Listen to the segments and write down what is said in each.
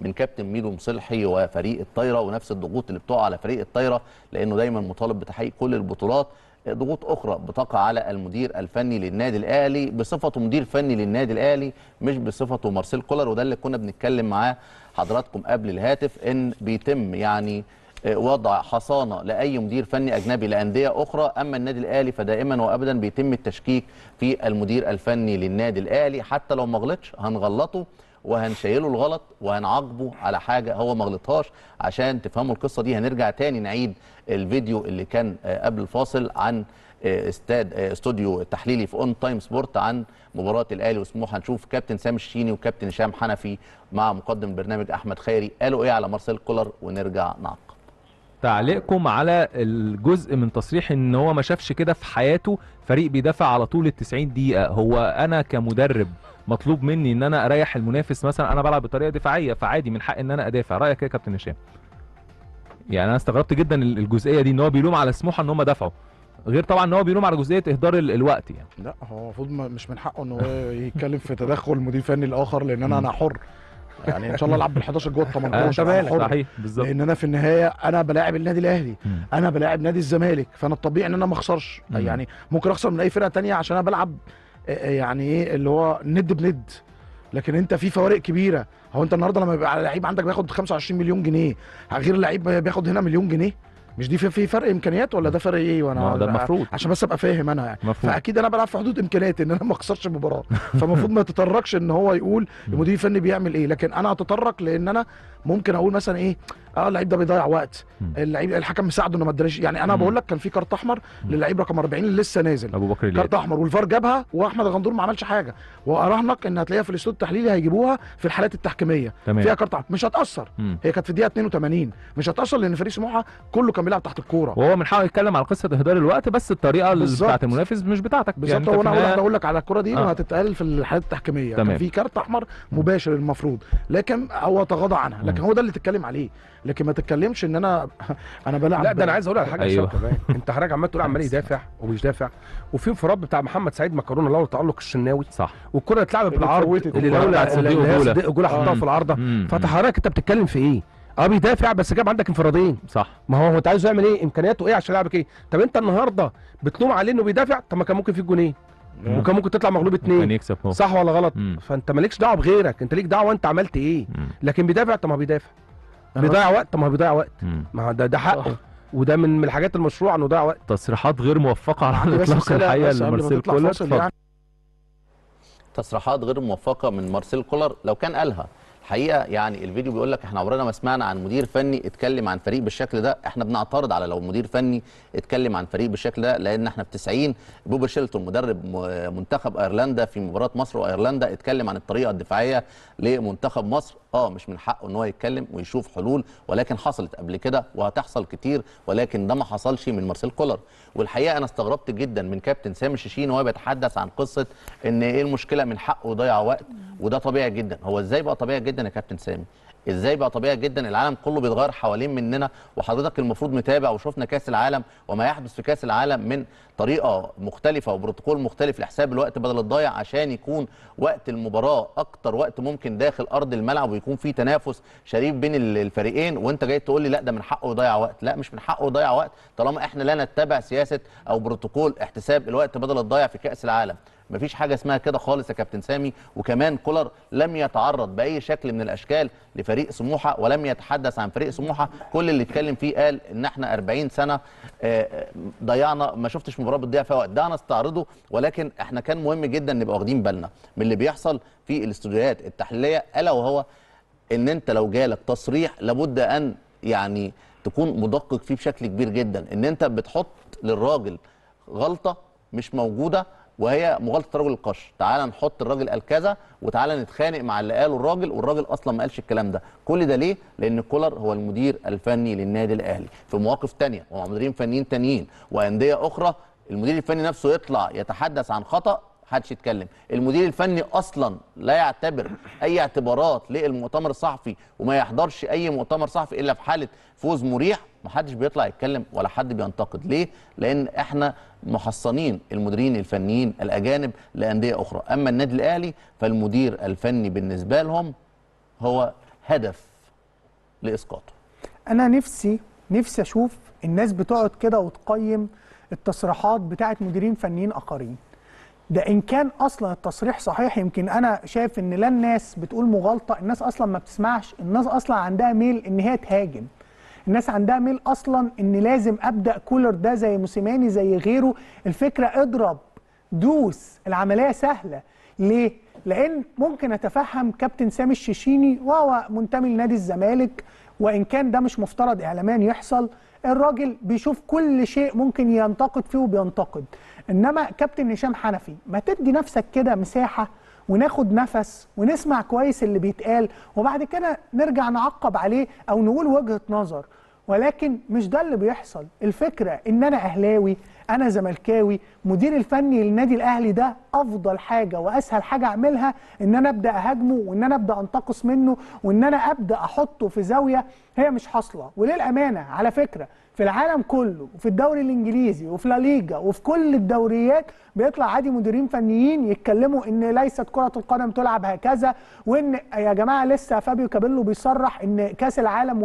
من كابتن ميدو مصلحي وفريق الطايره، ونفس الضغوط اللي بتقع على فريق الطايره لانه دايما مطالب بتحقيق كل البطولات، ضغوط اخرى بتقع على المدير الفني للنادي الاهلي بصفته مدير فني للنادي الاهلي مش بصفته مارسيل كولر. وده اللي كنا بنتكلم معاه حضراتكم قبل الهاتف، ان بيتم يعني وضع حصانه لاي مدير فني اجنبي لانديه اخرى، اما النادي الاهلي فدائما وابدا بيتم التشكيك في المدير الفني للنادي الاهلي، حتى لو ما غلطش هنغلطه وهنشيله الغلط وهنعاقبه على حاجه هو ما غلطهاش. عشان تفهموا القصه دي هنرجع تاني نعيد الفيديو اللي كان قبل الفاصل عن استوديو تحليلي في اون تايم سبورت عن مباراه الاهلي وسموحه. هنشوف كابتن سامي الشيني وكابتن هشام حنفي مع مقدم البرنامج احمد خيري قالوا ايه على مارسيل كولر، ونرجع نعقب. تعليقكم على الجزء من تصريح ان هو ما شافش كده في حياته فريق بيدافع على طول ال 90 دقيقه. هو انا كمدرب مطلوب مني ان انا اريح المنافس، مثلا انا بلعب بطريقه دفاعيه فعادي من حق ان انا ادافع. رايك يا كابتن هشام؟ يعني انا استغربت جدا الجزئيه دي ان هو بيلوم على سموحه ان هم دفعوا، غير طبعا ان هو بيلوم على جزئيه اهدار الوقت. يعني لا هو المفروض مش من حقه ان هو يتكلم في تدخل مدير فني الاخر، لان انا حر يعني ان شاء الله العب بال11 جوه ال18 صحيح بالظبط، لان انا في النهايه انا بلاعب النادي الاهلي، انا بلاعب نادي الزمالك، فانا الطبيعي ان انا ما اخسرش. يعني ممكن اخسر من اي فرقه ثانيه عشان انا بلعب يعني ايه اللي هو ند بند، لكن انت في فوارق كبيره. هو انت النهارده لما يبقى اللعيب عندك بياخد 25 مليون جنيه غير اللعيب بياخد هنا مليون جنيه، مش دي في فرق امكانيات ولا ده فرق ايه؟ وانا ده المفروض عشان بس ابقى فاهم انا يعني مفروض. فاكيد انا بلعب في حدود امكانياتي ان انا ما اخسرش المباراه، فالمفروض ما يتطرقش ان هو يقول المدير الفني بيعمل ايه، لكن انا هتطرق لان انا ممكن اقول مثلا ايه اللعيب ده بيضيع وقت، اللعيب الحكم مساعده انه ما اداش. يعني انا بقول لك كان في كارت احمر للعيب رقم 40 اللي لسه نازل، ابو بكر كارت احمر والفار جابها واحمد الغندور ما عملش حاجه، واراهنك ان هتلاقيها في الاستوديو التحليلي هيجيبوها في الحالات التحكيميه تمام. فيها كارت مش هتاثر، هي كانت في الدقيقه 82 مش هتاثر لان فريق سموحه كله كان بيلعب تحت الكوره، وهو من حقه يتكلم على قصه اهدار الوقت بس الطريقه بتاعه المنافس مش بتاعتك بالظبط. يعني انا اقول لك على الكوره دي وهتتقال في الحالات التحكيميه كان في كارت احمر مباشر المفروض، لكن هو تغاضى عنها، لكن هو ده اللي تتكلم عليه، لكن ما تتكلمش ان انا بلعب. لا ده انا عايز اقول على حاجه كمان. انت حضرتك عمال تقول عمال يدافع ومش دافع، وفي انفراد بتاع محمد سعيد مكرونه لولا تالق الشناوي صح، والكره اتلعبت بالعرض اللي لولا صديق جوله حطها في العارضه. فحضرتك انت بتتكلم في ايه؟ بيدافع بس جاب عندك انفرادين صح، ما هو انت عايزه يعمل ايه؟ امكانياته ايه عشان يلعبك ايه؟ طب انت النهارده بتلوم عليه انه بيدافع، طب ما كان ممكن في جونين وكان ممكن تطلع مغلوب 2 صح ولا غلط؟ فانت مالكش دعوه بغيرك، انت ليك دعوه انت عملت ايه، لكن بيدافع طب ما بيدافع، بيضيع وقت طب ما بيضيع وقت، ما ده حقه وده من الحاجات المشروعه انه ضيع وقت. تصريحات غير موفقه على الاطلاق الحقيقه لمارسيل كولر، تصريحات غير موفقه من مارسيل كولر لو كان قالها الحقيقه. يعني الفيديو بيقول لك احنا عمرنا ما سمعنا عن مدير فني اتكلم عن فريق بالشكل ده، احنا بنعترض على لو مدير فني اتكلم عن فريق بالشكل ده، لان احنا في 90 بوبي شيلتون مدرب منتخب ايرلندا في مباراه مصر وايرلندا اتكلم عن الطريقه الدفاعيه لمنتخب مصر. مش من حقه ان هو يتكلم ويشوف حلول، ولكن حصلت قبل كده وهتحصل كتير، ولكن ده ما حصلش من مارسيل كولر. والحقيقه انا استغربت جدا من كابتن سامي الشيشين وهو بيتحدث عن قصه ان ايه المشكله من حقه يضيع وقت، وده طبيعي جدا. هو ازاي بقى طبيعي جدا يا كابتن سامي؟ ازاي بقى طبيعي جدا؟ العالم كله بيتغير حوالين مننا، وحضرتك المفروض متابع وشفنا كاس العالم وما يحدث في كاس العالم من طريقه مختلفه وبروتوكول مختلف لحساب الوقت بدل الضايع، عشان يكون وقت المباراه اكتر وقت ممكن داخل ارض الملعب ويكون في تنافس شريف بين الفريقين. وانت جاي تقول لي لا ده من حقه يضيع وقت، لا مش من حقه يضيع وقت طالما احنا لا نتبع سياسه او بروتوكول احتساب الوقت بدل الضايع في كاس العالم. مفيش حاجه اسمها كده خالص يا كابتن سامي. وكمان كولر لم يتعرض باي شكل من الاشكال لفريق سموحه ولم يتحدث عن فريق سموحه، كل اللي اتكلم فيه قال ان احنا 40 سنه ضيعنا، ما شفتش مباراه بتضيع فيها وقت. ده انا استعرضه، ولكن احنا كان مهم جدا نبقى واخدين بالنا من اللي بيحصل في الاستوديوهات التحليليه، الا وهو ان انت لو جالك تصريح لابد ان يعني تكون مدقق فيه بشكل كبير جدا، ان انت بتحط للراجل غلطه مش موجوده وهي مغالطه رجل القش. تعال نحط الراجل قال كذا وتعالى نتخانق مع اللي قاله الراجل، والراجل اصلا ما قالش الكلام ده. كل ده ليه؟ لان كولر هو المدير الفني للنادي الاهلي في مواقف ثانيه ومع مديرين فنيين ثانيين وانديه اخرى، المدير الفني نفسه يطلع يتحدث عن خطا محدش يتكلم. المدير الفني اصلا لا يعتبر اي اعتبارات للمؤتمر الصحفي وما يحضرش اي مؤتمر صحفي الا في حاله فوز مريح، محدش بيطلع يتكلم ولا حد بينتقد. ليه؟ لان احنا محصنين المديرين الفنيين الاجانب لانديه اخرى، اما النادي الاهلي فالمدير الفني بالنسبه لهم هو هدف لإسقاطه. أنا نفسي أشوف الناس بتقعد كده وتقيم التصريحات بتاعة مديرين فنيين آخرين. ده إن كان أصلا التصريح صحيح، يمكن أنا شايف إن لا الناس بتقول مغالطة، الناس أصلا ما بتسمعش، الناس أصلا عندها ميل إن هي تهاجم، الناس عندها ميل أصلا إن لازم أبدأ كولر ده زي موسيماني زي غيره. الفكرة اضرب دوس، العملية سهلة. ليه؟ لأن ممكن أتفهم كابتن سامي الشيشيني وهو منتمي لنادي الزمالك، وإن كان ده مش مفترض إعلاميا يحصل، الراجل بيشوف كل شيء ممكن ينتقد فيه وبينتقد. إنما كابتن هشام حنفي، ما تدي نفسك كده مساحة وناخد نفس ونسمع كويس اللي بيتقال وبعد كده نرجع نعقب عليه أو نقول وجهة نظر، ولكن مش ده اللي بيحصل. الفكرة إن أنا أهلاوي، أنا زملكاوي، مدير الفني للنادي الأهلي ده أفضل حاجة وأسهل حاجة أعملها إن أنا أبدأ أهاجمه وإن أنا أبدأ أنتقص منه وإن أنا أبدأ أحطه في زاوية هي مش حاصلة. وللأمانة على فكرة في العالم كله وفي الدوري الإنجليزي وفي لا ليجا وفي كل الدوريات بيطلع عادي مديرين فنيين يتكلموا إن ليست كرة القدم تلعب هكذا، وإن يا جماعة لسه فابيو كابيلو بيصرح إن كأس العالم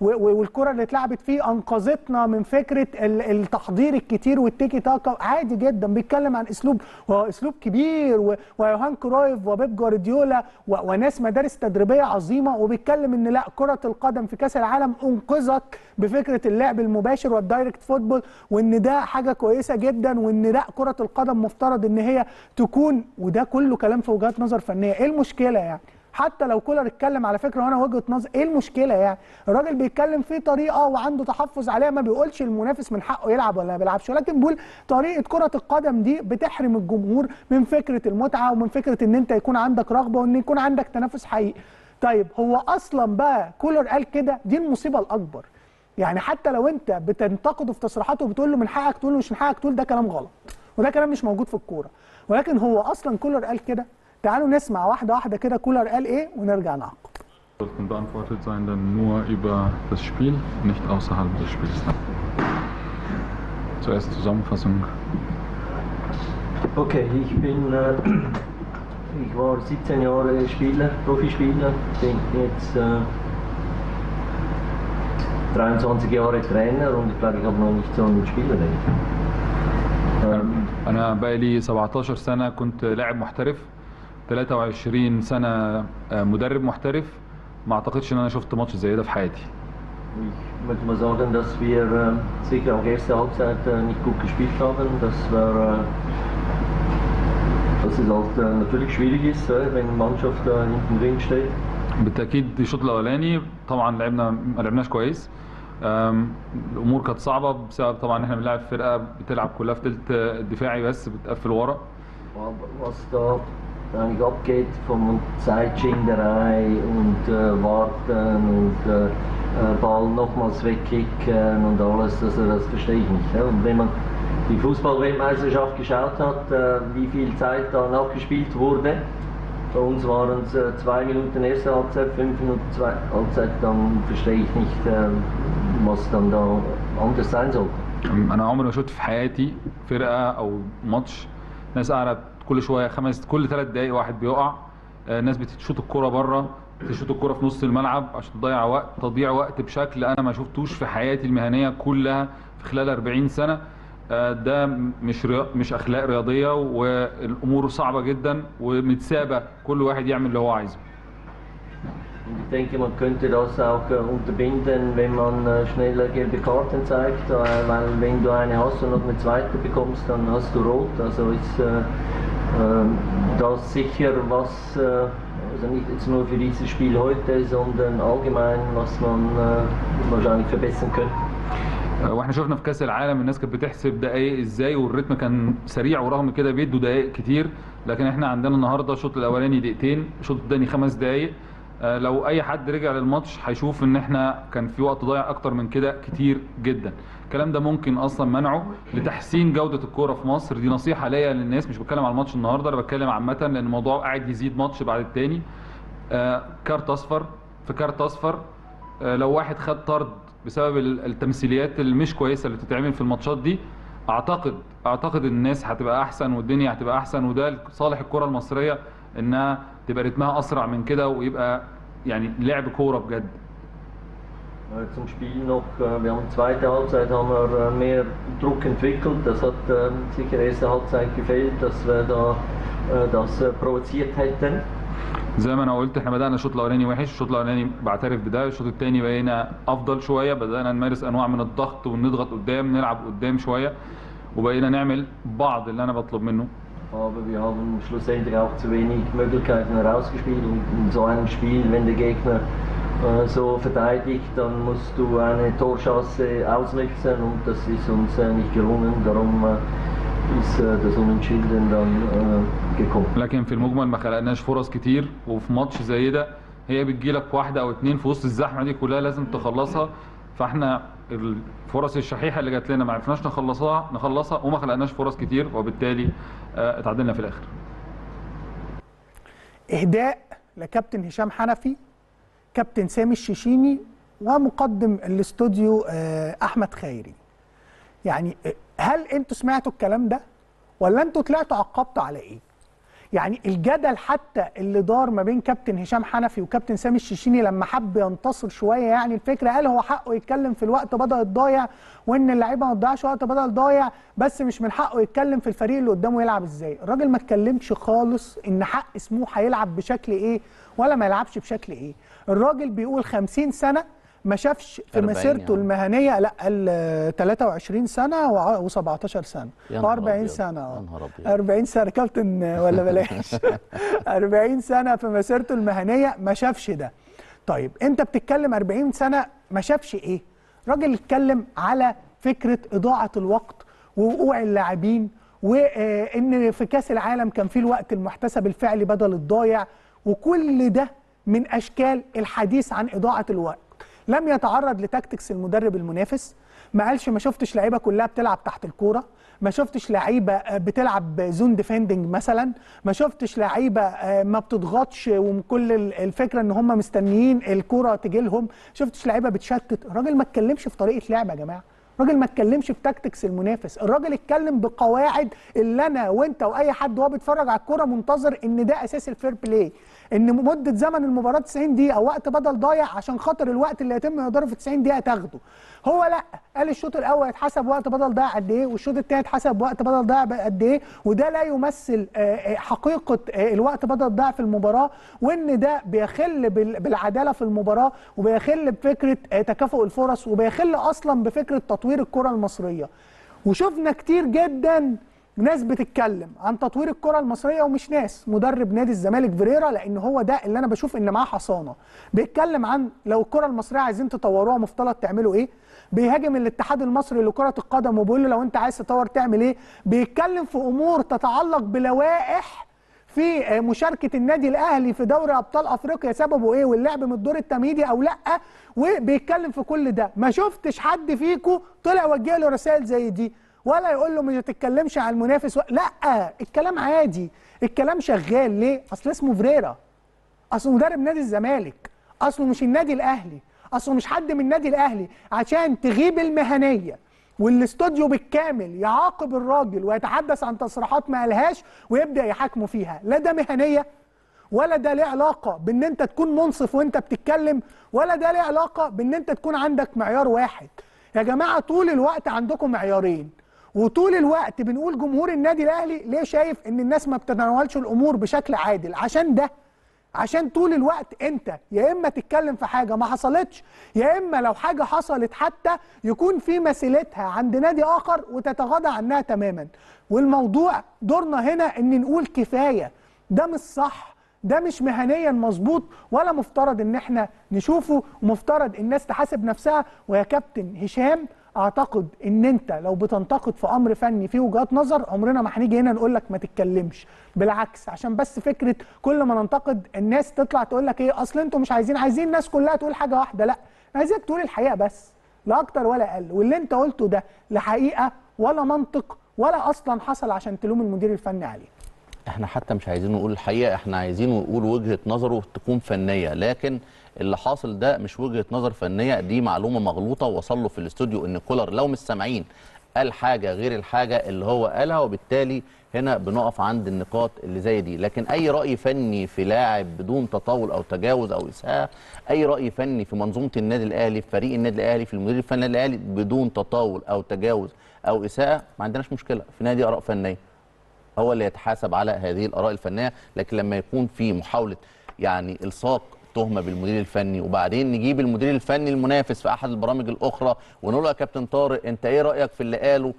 والكرة اللي اتلعبت فيه أنقذتنا من فكرة التحضير الكتير والتيكي تاكا. عادي جدا بيتكلم عن أسلوب، وأسلوب كبير، ويوهان كرويف وبيب جوارديولا وناس مدارس تدريبية عظيمة، وبيتكلم إن لا كرة القدم في كأس العالم أنقذت بفكرة اللعب المباشر والدايركت فوتبول، وان ده حاجه كويسه جدا، وان لا كره القدم مفترض ان هي تكون. وده كله كلام في وجهات نظر فنيه. ايه المشكله يعني؟ حتى لو كولر اتكلم على فكره وانا وجهه نظر، ايه المشكله يعني؟ الراجل بيتكلم في طريقه وعنده تحفظ عليها، ما بيقولش المنافس من حقه يلعب ولا ما بيلعبش، ولكن بيقول طريقه كره القدم دي بتحرم الجمهور من فكره المتعه ومن فكره ان انت يكون عندك رغبه وان يكون عندك تنافس حقيقي. طيب هو اصلا بقى كولر قال كده؟ دي المصيبه الاكبر. يعني حتى لو انت بتنتقده في تصريحاته وبتقول له من حقك تقول مش من حقك تقول، ده كلام غلط وده كلام مش موجود في الكوره، ولكن هو اصلا كولر قال كده. تعالوا نسمع واحده واحده كده كولر قال ايه ونرجع نعقد. sollten beantwortet sein dann nur über das Spiel, nicht außerhalb des Spiels. Zuerst Zusammenfassung. Okay, ich war 17 Jahre Spieler, Profispieler, bin jetzt 23 Jahre Trainer und ich glaube, ich habe noch nicht so einen Spieler. أنا بقالي 17 سنة كنت لاعب محترف، 23 سنة مدرب محترف. ما أعتقدش إن أنا شفت ماتش زي ده في حياتي. Ich möchte mal sagen, dass wir sicher auch erste Halbzeit nicht gut gespielt haben. Das ist halt natürlich schwierig ist, wenn die Mannschaft hinten drin steht. بالتأكيد الشوط الأولاني طبعا ما لعبناش كويس. الأمور كانت صعبة بسبب طبعا إن إحنا بنلعب فرقة بتلعب كلها في تلت الدفاعي بس بتقفل ورا. Bei uns waren es 2 Minuten erste Halbzeit, 5 Minuten zweite Halbzeit, dann verstehe ich nicht, was dann da anders sein sollte. أنا عمري ما شفت في حياتي فرقة أو ماتش ناس قاعدة كل شوية كل 3 دقايق واحد بيقع، ناس بتشوط الكرة بره، تشوط الكرة في نص الملعب عشان تضيع وقت، تضييع وقت بشكل أنا ما شفتوش في حياتي المهنية كلها في خلال 40 سنة. ده مش اخلاق رياضيه، والامور صعبه جدا ومتسابه كل واحد يعمل اللي هو عايزه. Ich denke, man könnte das auch unterbinden, wenn man schneller gelbe Karten zeigt, weil wenn du eine hast und noch eine zweite bekommst, dann hast du rot. Also ist das sicher was, also nicht jetzt nur für dieses Spiel heute, sondern allgemein, was man wahrscheinlich verbessern könnte. واحنا شفنا في كاس العالم الناس كانت بتحسب دقايق ازاي والريتم كان سريع، ورغم كده بيدوا دقايق كتير، لكن احنا عندنا النهارده الشوط الاولاني دقيقتين، الشوط الثاني 5 دقايق. لو اي حد رجع للماتش هيشوف ان احنا كان في وقت ضايع اكتر من كده كتير جدا. الكلام ده ممكن اصلا منعه لتحسين جوده الكوره في مصر. دي نصيحه ليا للناس، مش بتكلم على الماتش النهارده، انا بتكلم عامه لان الموضوع قاعد يزيد ماتش بعد الثاني. كارت اصفر في كارت اصفر، لو واحد خد طرد بسبب التمثيليات اللي مش كويسه اللي بتتعمل في الماتشات دي، اعتقد الناس هتبقى احسن والدنيا هتبقى احسن، وده لصالح الكره المصريه انها تبقى رتمها اسرع من كده ويبقى يعني لعب كوره بجد. Zum Spiel noch, wir haben zweite Halbzeit haben wir mehr Druck entwickelt, das hat sicher erste Halbzeit gefehlt, dass wir da das provoziert hätten. زي ما انا قلت احنا بدأنا الشوط الاولاني وحش، الشوط الاولاني بعترف بده، الشوط الثاني بقينا افضل شويه، بدأنا نمارس انواع من الضغط ونضغط قدام، نلعب قدام شويه وبقينا نعمل بعض اللي انا بطلب منه. Aber wir haben schlussendlich auch zu wenig Möglichkeiten herausgespielt und in so einem Spiel, wenn der Gegner so verteidigt, dann musst du eine Torchance ausnutzen und das ist uns nicht gelungen, darum ist das Unentschieden dann gekommen. لكن في المجمل ما خلقناش فرص كتير، وفي ماتش زي ده هي بتجيلك واحده او اتنين في وسط الزحمه دي كلها لازم تخلصها، فاحنا الفرص الشحيحه اللي جات لنا ما عرفناش نخلصها وما خلقناش فرص كتير وبالتالي اتعادلنا في الاخر. اهداء لكابتن هشام حنفي، كابتن سامي الشيشيني، ومقدم الاستوديو احمد خيري. يعني هل انتوا سمعتوا الكلام ده ولا انتوا طلعتوا عقبتوا على ايه؟ يعني الجدل حتى اللي دار ما بين كابتن هشام حنفي وكابتن سامي الشيشيني لما حب ينتصر شويه، يعني الفكره هل هو حقه يتكلم في الوقت بدأ الضايع وان اللعيبه ما تضيعش وقت بدأ الضايع، بس مش من حقه يتكلم في الفريق اللي قدامه يلعب ازاي. الراجل ما اتكلمش خالص ان حق سموحه يلعب بشكل ايه ولا ما يلعبش بشكل ايه. الراجل بيقول 50 سنه ما شافش في مسيرته المهنيه، لا قال 23 سنه و17 سنه و40 سنه 40 سنه كابتن ولا بلاش 40 سنه في مسيرته المهنيه ما شافش ده. طيب انت بتتكلم 40 سنه ما شافش ايه؟ راجل اتكلم على فكره اضاعه الوقت ووقوع اللاعبين، وان في كاس العالم كان في الوقت المحتسب الفعلي بدل الضايع، وكل ده من اشكال الحديث عن اضاعه الوقت. لم يتعرض لتكتكس المدرب المنافس، ما قالش ما شفتش لعيبه كلها بتلعب تحت الكوره، ما شفتش لعيبه بتلعب زون ديفندنج مثلا، ما شفتش لعيبه ما بتضغطش وكل الفكره ان هم مستنيين الكوره تجي لهم، شفتش لعيبه بتشتت. الراجل ما اتكلمش في طريقه لعب يا جماعه، الراجل ما اتكلمش في تكتكس المنافس، الراجل اتكلم بقواعد اللي انا وانت واي حد وهو بيتفرج على الكوره منتظر ان ده اساس الفير بلاي، ان مده زمن المباراه 90 دقيقه وقت بدل ضايع عشان خاطر الوقت اللي هيتم اهداره في 90 دقيقه تاخده. هو لا، قال الشوط الاول هيتحسب وقت بدل ضايع قد ايه، والشوط الثاني هيتحسب وقت بدل ضايع قد ايه، وده لا يمثل حقيقه الوقت بدل ضايع في المباراه، وان ده بيخل بالعداله في المباراه، وبيخل بفكره تكافؤ الفرص، وبيخل اصلا بفكره تطوير الكره المصريه. وشفنا كتير جدا ناس بتتكلم عن تطوير الكره المصريه، ومش ناس، مدرب نادي الزمالك فيريرا، لان هو ده اللي انا بشوف ان معاه حصانه، بيتكلم عن لو الكره المصريه عايزين تطوروها مفترض تعملوا ايه، بيهاجم الاتحاد المصري لكره القدم وبيقول له لو انت عايز تطور تعمل ايه، بيتكلم في امور تتعلق بلوائح في مشاركه النادي الاهلي في دوري ابطال افريقيا سببه ايه، واللعب من الدور التمهيدي او لا، وبيتكلم في كل ده. ما شفتش حد فيكم طلع وجه له رسائل زي دي ولا يقول له ما تتكلمش على المنافس لا، الكلام عادي، الكلام شغال. ليه؟ اصل اسمه فيريرا، اصله مدرب نادي الزمالك، اصله مش النادي الاهلي، اصله مش حد من النادي الاهلي، عشان تغيب المهنيه والاستوديو بالكامل يعاقب الراجل ويتحدث عن تصريحات ما قالهاش ويبدا يحاكمه فيها. لا ده مهنيه، ولا ده ليه علاقه بان انت تكون منصف وانت بتتكلم، ولا ده ليه علاقه بان انت تكون عندك معيار واحد. يا جماعه طول الوقت عندكم معيارين، وطول الوقت بنقول جمهور النادي الاهلي ليه شايف ان الناس ما بتتناولش الامور بشكل عادل، عشان ده، عشان طول الوقت انت يا اما تتكلم في حاجه ما حصلتش، يا اما لو حاجه حصلت حتى يكون في مثيلتها عند نادي اخر وتتغاضى عنها تماما. والموضوع دورنا هنا ان نقول كفايه، ده مش صح، ده مش مهنيا مظبوط، ولا مفترض ان احنا نشوفه، ومفترض الناس تحاسب نفسها. ويا كابتن هشام اعتقد ان انت لو بتنتقد في امر فني فيه وجهات نظر عمرنا ما هنيجي هنا نقول لك ما تتكلمش، بالعكس، عشان بس فكره كل ما ننتقد الناس تطلع تقول لك ايه اصل انتوا مش عايزين الناس كلها تقول حاجه واحده، لا، عايزك تقول الحقيقه بس، لا اكتر ولا اقل، واللي انت قلته ده لا حقيقه ولا منطق ولا اصلا حصل عشان تلوم المدير الفني عليه. احنا حتى مش عايزين نقول الحقيقه، احنا عايزين نقول وجهه نظره تكون فنيه، لكن اللي حاصل ده مش وجهه نظر فنيه، دي معلومه مغلوطه وصل له في الاستوديو ان كولر لو مش سامعين قال حاجه غير الحاجه اللي هو قالها، وبالتالي هنا بنقف عند النقاط اللي زي دي. لكن اي راي فني في لاعب بدون تطاول او تجاوز او اساءه، اي راي فني في منظومه النادي الاهلي، في فريق النادي الاهلي، في المدير الفني للنادي الاهلي بدون تطاول او تجاوز او اساءه، ما عندناش مشكله. في نادي اراء فنيه، هو اللي يتحاسب على هذه الاراء الفنيه. لكن لما يكون في محاوله يعني الصاق تهمه بالمدير الفني، وبعدين نجيب المدير الفني المنافس في احد البرامج الاخرى ونقول له يا كابتن طارق انت ايه رايك في اللي قاله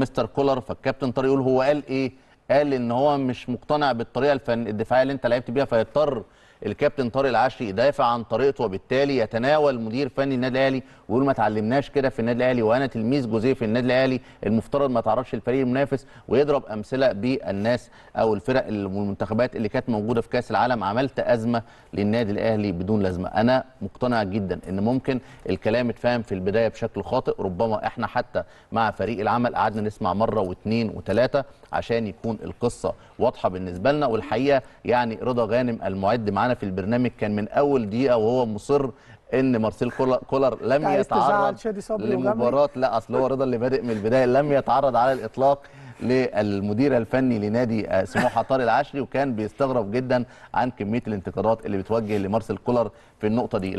مستر كولر، فالكابتن طارق يقول هو قال ايه؟ قال ان هو مش مقتنع بالطريقه الدفاعيه اللي انت لعبت بيها، فيضطر الكابتن طارق العشري يدافع عن طريقته، وبالتالي يتناول مدير فني النادي الاهلي ويقول ما تعلمناش كده في النادي الاهلي، وانا تلميذ جوزيه في النادي الاهلي المفترض ما تعرضش الفريق المنافس، ويضرب امثله بالناس او الفرق والمنتخبات اللي كانت موجوده في كاس العالم، عملت ازمه للنادي الاهلي بدون لازمه. انا مقتنع جدا ان ممكن الكلام اتفهم في البدايه بشكل خاطئ، ربما احنا حتى مع فريق العمل قعدنا نسمع مره واثنين وثلاثه عشان يكون القصه واضحه بالنسبه لنا. والحقيقه يعني رضا غانم المعد معانا في البرنامج كان من اول دقيقه وهو مصر ان مارسيل كولر لم يتعرض لمباراه، لا اصل هو رضا اللي بادئ من البدايه، لم يتعرض على الاطلاق للمدير الفني لنادي سموحه طارق العشري، وكان بيستغرب جدا عن كميه الانتقادات اللي بتوجه لمارسيل كولر في النقطه دي.